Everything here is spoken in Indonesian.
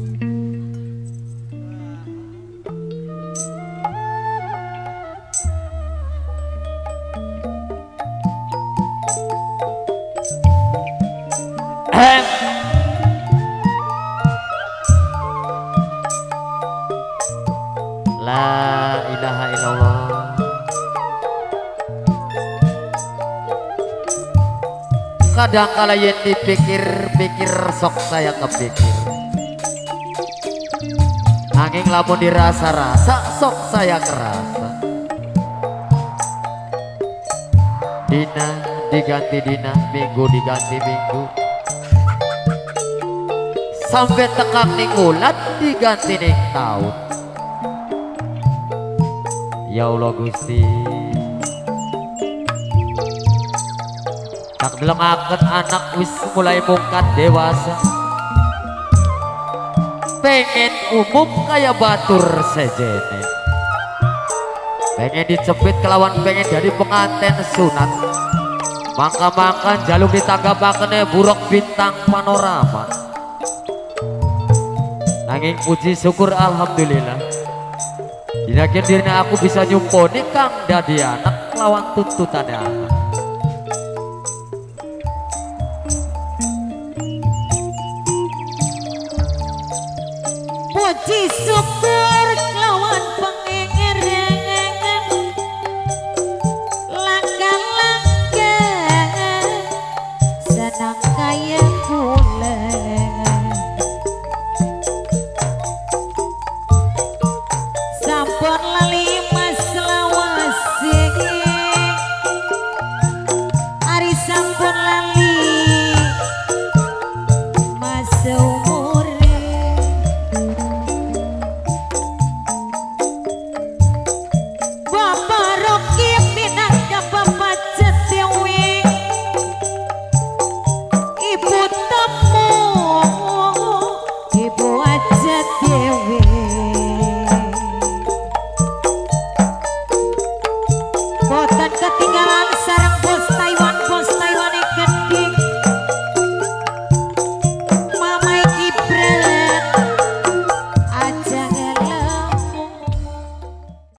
La ilaha illallah. Kadang kala yang dipikir-pikir sok saya kepikir, angin lamun dirasa-rasa sok saya kerasa. Dina diganti dina, minggu diganti minggu, sampai tekang ning ulat diganti ning taun. Ya Allah Gusti, tak delengaken anak wis mulai mungkat dewasa, pengen umum kaya batur sejene, pengen dicepit kelawan pengen jadi penganten sunat. Mangka-mangka jaluk ditanggapaken burok bintang panorama. Nanging puji syukur alhamdulillah, dinakin dirina aku bisa nyumponi kang dadi anak lawan tuntutannya anak. Puji syukur.